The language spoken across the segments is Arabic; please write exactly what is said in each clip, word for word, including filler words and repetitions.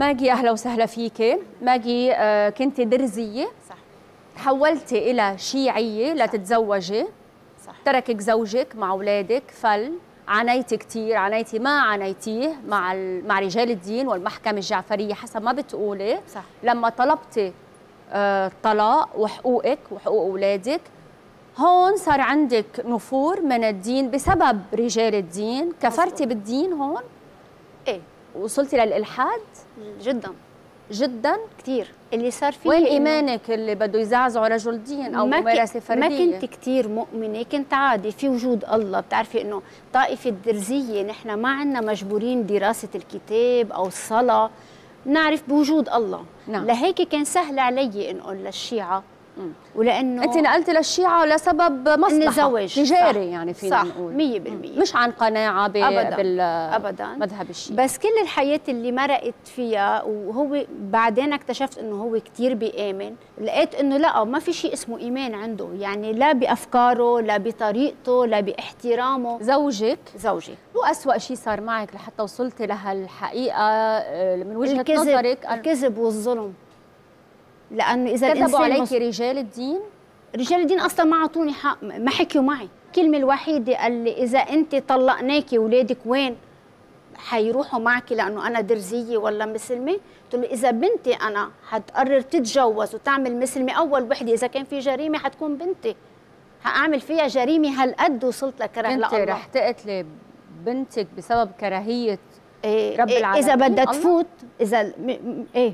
ماجي أهلا وسهلا فيكي. ماجي آه كنت درزية، صح، تحولتي إلى شيعية لتتزوجي، صح، تركك زوجك مع أولادك، فل عانيتي كثير، عانيتي ما عانيتيه مع مع رجال الدين والمحكمة الجعفرية حسب ما بتقولي، صح. لما طلبتي آه طلاق وحقوقك وحقوق أولادك، هون صار عندك نفور من الدين بسبب رجال الدين، كفرتي بالدين هون؟ إيه، وصلتي للإلحاد؟ جدا جدا كثير. اللي صار فيه وين إيمانك اللي بده يزعزعه رجل دين أو ممارسة فردية؟ ما كنت كثير مؤمنة، كنت عادي في وجود الله. بتعرفي إنه طائفة الدرزية نحن ما عنا مجبورين دراسة الكتاب أو الصلاة، نعرف بوجود الله، نعم. لهيك كان سهل علي أنقل للشيعة، ولانه انت نقلتي للشيعة لسبب مصلحه تجاري، يعني فينا نقول مية بالمية مش عن قناعه بالمذهب الشيعي. بس كل الحياه اللي مرقت فيها، وهو بعدين اكتشفت انه هو كثير بيامن، لقيت انه لا، ما في شيء اسمه ايمان عنده، يعني لا بافكاره لا بطريقته لا باحترامه. زوجك زوجي واسوأ شيء صار معك لحتى وصلتي لهالحقيقه من وجهه الكذب. نظرك الكذب والظلم، لانه اذا كذبوا عليكي رجال الدين، رجال الدين اصلا ما اعطوني حق، ما حكيوا معي. الكلمه الوحيده قال لي اذا انت طلقناكي اولادك وين حيروحوا معك لانه انا درزيه ولا مسلمه؟ قلت له اذا بنتي انا حتقرر تتجوز وتعمل مسلمه اول وحده، اذا كان في جريمه حتكون بنتي، حاعمل فيها جريمه هالقد. وصلت لكره لله، انت رح تقتلي بنتك بسبب كراهيه إيه رب العالمين؟ اذا بدها تفوت، اذا ايه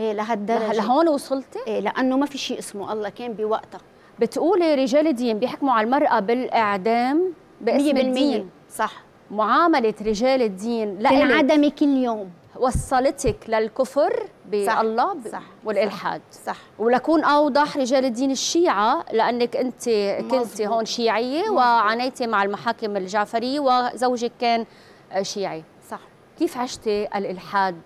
ايه لهالدرجه لهون وصلتي؟ ايه، لانه ما في شيء اسمه الله كان بوقتها. بتقولي رجال الدين بيحكموا على المرأة بالاعدام باسم الدين، صح. معاملة رجال الدين تنعدمي كل يوم، وصلتك للكفر بالله، صح، صح، والالحاد، صح. ولكون اوضح، رجال الدين الشيعة، لانك انت كنتي هون شيعية وعانيتي مع المحاكم الجعفرية وزوجك كان شيعي، صح. كيف عشتي الالحاد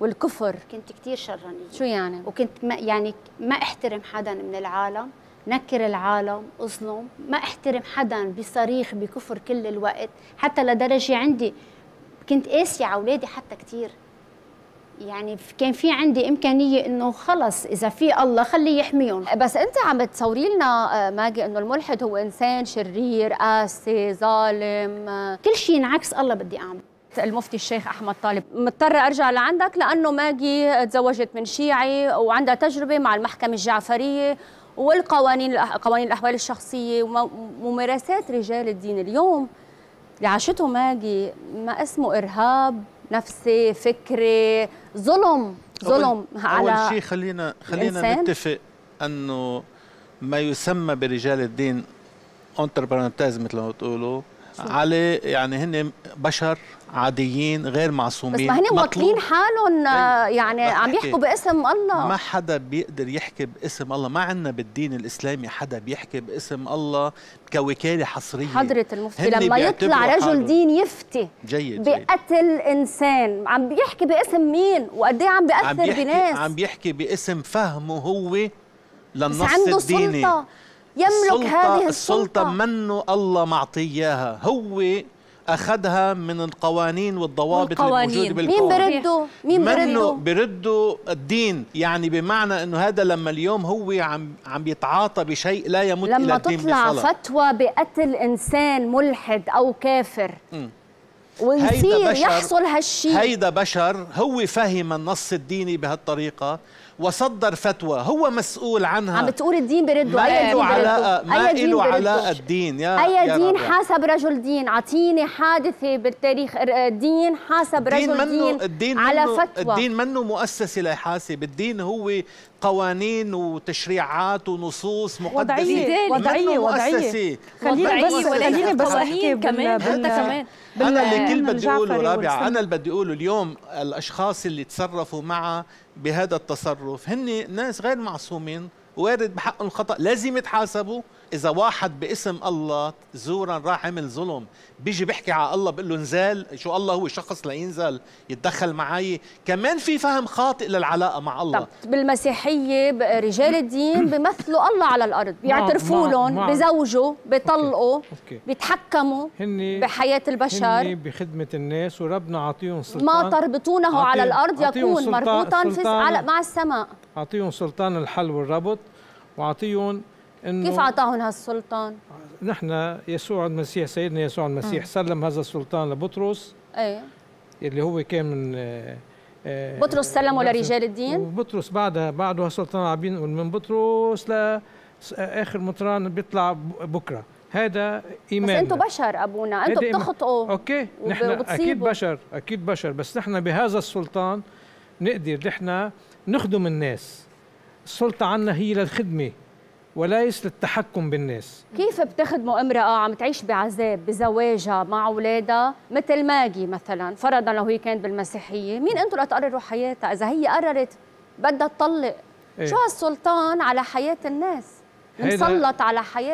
والكفر؟ كنت كثير شرانية. شو يعني؟ وكنت ما يعني ما احترم حدا من العالم، نكر العالم، اظلم، ما احترم حدا، بصريخ بكفر كل الوقت، حتى لدرجه عندي كنت قاسيه على اولادي حتى كثير. يعني كان في عندي امكانيه انه خلص اذا في الله خليه يحميهم. بس انت عم تصوري لنا ماجي انه الملحد هو انسان شرير، قاسي، ظالم، كل شيء انعكس الله بدي اعمله. المفتي الشيخ احمد طالب، مضطره ارجع لعندك لانه ماجي تزوجت من شيعي وعندها تجربه مع المحكمه الجعفريه والقوانين، قوانين الاحوال الشخصيه وممارسات رجال الدين اليوم اللي عاشته ماجي، ما اسمه ارهاب نفسي، فكري، ظلم، ظلم أول على اول شيء. خلينا خلينا الإنسان. نتفق انه ما يسمى برجال الدين انتربرانتاز مثل ما بتقولوا علي، يعني هن بشر عاديين غير معصومين، بس ما هن واكلين حالهم، يعني عم يحكوا باسم الله. ما حدا بيقدر يحكي باسم الله، ما عندنا بالدين الاسلامي حدا بيحكي باسم الله كوكاله حصريه. حضره المفتي، لما يطلع رجل دين يفتي جيد بقتل انسان، عم بيحكي باسم مين وقد ايه عم بياثر بناس؟ عم بيحكي باسم فهمه هو للنص الديني، سلطة يملك هذه السلطة. السلطة منه الله معطياها، هو أخذها من القوانين والضوابط الموجودة بالقوانين. مين برده؟ مين برده؟ برده الدين، يعني بمعنى أنه هذا لما اليوم هو عم عم يتعاطى بشيء لا يمت إلى الدين بصلة. لما تطلع فتوى بقتل إنسان ملحد أو كافر م. ويصير يحصل هالشيء، هيدا بشر هو فهم النص الديني بهالطريقة وصدر فتوى هو مسؤول عنها. عم بتقول الدين برده؟ ما له علاقة، ما له علاقة الدين. يا أي دين حاسب رجل دين؟ عطيني حادثة بالتاريخ دين حاسب رجل دين, الدين على فتوى. الدين منه مؤسسة ليحاسب، الدين هو قوانين وتشريعات ونصوص مقدسة، وضعية وضعية خليني بس خليني بس أحكي كمان كمان أنا اللي كل بدي أقوله رابعة، أنا اللي بدي أقوله اليوم الأشخاص اللي تصرفوا معه بهذا التصرف هن ناس غير معصومين، وارد بحقه الخطأ لازم يتحاسبوا. إذا واحد باسم الله زورا راح عمل ظلم بيجي بيحكي على الله بيقول له انزال، شو الله هو شخص لينزل يتدخل معي؟ كمان في فهم خاطئ للعلاقة مع الله. طب بالمسيحية رجال الدين بيمثلوا الله على الأرض، بيعترفوا لهم، بزوجوا، بيطلقوا، بيتحكموا بحياة البشر، هن بخدمة الناس، وربنا عطيهم سلطان ما تربطونه على الأرض يكون مربوطا في مع السماء. عطيهم سلطان الحل والربط، وعطيهم إنه كيف أعطاهم هالسلطان؟ نحن يسوع المسيح سيدنا يسوع المسيح م. سلم هذا السلطان لبطرس، ايه اللي هو كان من آه بطرس سلمه لرجال الدين، وبطرس بعدها بعده هالسلطان عم بينقل من بطرس لآخر مطران بيطلع بكره. هذا إيماننا، بس أنتم بشر أبونا، أنتم بتخطئوا أوكي نحن أكيد بشر أكيد بشر بس نحن بهذا السلطان نقدر نحن نخدم الناس. السلطة عنا هي للخدمة وليس للتحكم بالناس. كيف بتخدموا امرأة عم تعيش بعذاب بزواجها مع أولادها مثل ماجي مثلا، فرضا لو هي كانت بالمسيحية، مين أنتم لتقرروا حياتها؟ إذا هي قررت بدها تطلق، إيه؟ شو هالسلطان على حياة الناس؟ مسلط على حياة